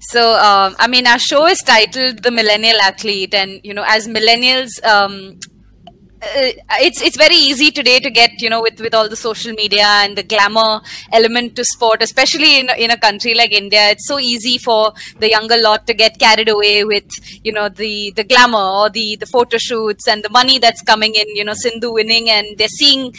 So, I mean, our show is titled The Millennial Athlete, and, you know, as millennials, it's very easy today to get, you know, with all the social media and the glamour element to sport, especially in a country like India. It's so easy for the younger lot to get carried away with, you know, the glamour or the photo shoots and the money that's coming in, you know, Sindhu winning, and they're seeing,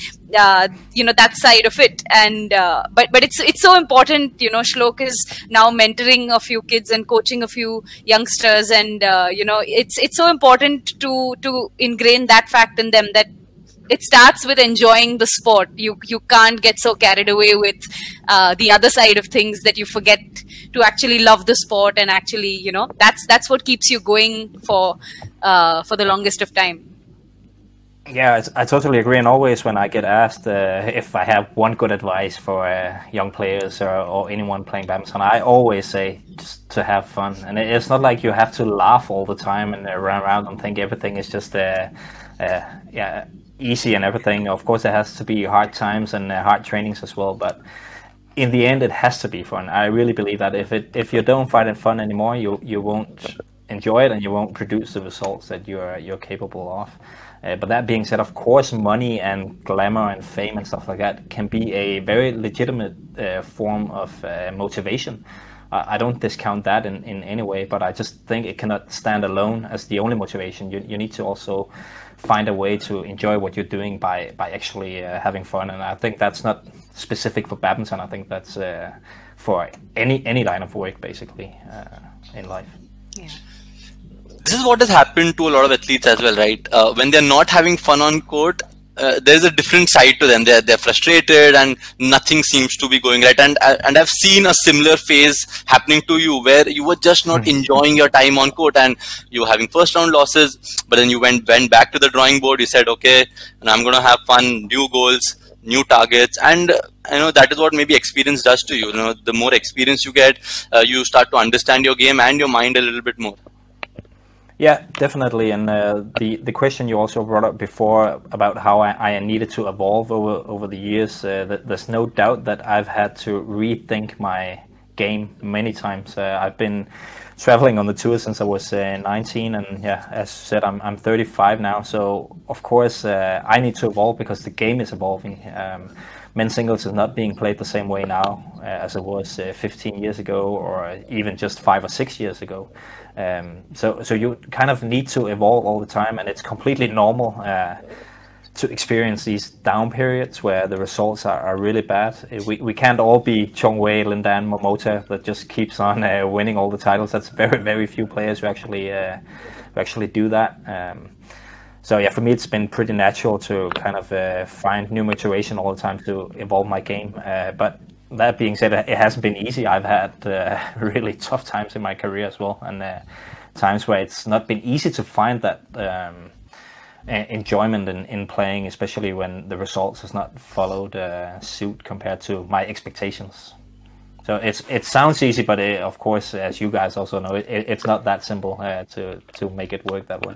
you know, that side of it. And but it's so important, you know, Shlok is now mentoring a few kids and coaching a few youngsters, and you know, it's so important to ingrain that fact in them, that it starts with enjoying the sport. You can't get so carried away with the other side of things that you forget to actually love the sport, and actually, you know, that's what keeps you going for the longest of time. Yeah, I totally agree. And always when I get asked if I have one good advice for young players or anyone playing badminton, I always say just to have fun. And it's not like you have to laugh all the time and run around and think everything is just yeah, easy and everything. Of course, there has to be hard times and hard trainings as well. But in the end, it has to be fun. I really believe that if you don't find it fun anymore, you won't enjoy it, and you won't produce the results that you're capable of. But that being said, of course, money and glamour and fame and stuff like that can be a very legitimate form of motivation. I don't discount that in any way, but I just think it cannot stand alone as the only motivation. You need to also find a way to enjoy what you're doing by actually having fun. And I think that's not specific for badminton. I think that's for any line of work, basically, in life. Yeah. This is what has happened to a lot of athletes as well, right? When they're not having fun on court, there's a different side to them. They're frustrated and nothing seems to be going right. And I've seen a similar phase happening to you, where you were just not enjoying your time on court, and you were having first round losses, but then you went back to the drawing board. You said, okay, and I'm going to have fun, new goals, new targets. And you know, that is what maybe experience does to you. You know, the more experience you get, you start to understand your game and your mind a little bit more. Yeah, definitely. And the question you also brought up before about how I needed to evolve over the years, there's no doubt that I've had to rethink my game many times. I've been traveling on the tour since I was 19, and yeah, as I said, I'm 35 now. So of course, I need to evolve because the game is evolving. Men's singles is not being played the same way now as it was 15 years ago, or even just 5 or 6 years ago. So you kind of need to evolve all the time, and it's completely normal to experience these down periods where the results are really bad. We can't all be Chong Wei, Lindan, Momota that just keeps on winning all the titles. That's very, very few players who actually do that. So yeah, for me, it's been pretty natural to kind of find new motivation all the time to evolve my game. But that being said, it hasn't been easy. I've had really tough times in my career as well, and times where it's not been easy to find that enjoyment in playing, especially when the results has not followed suit compared to my expectations. So it sounds easy, but of course, as you guys also know, it's not that simple to make it work that way.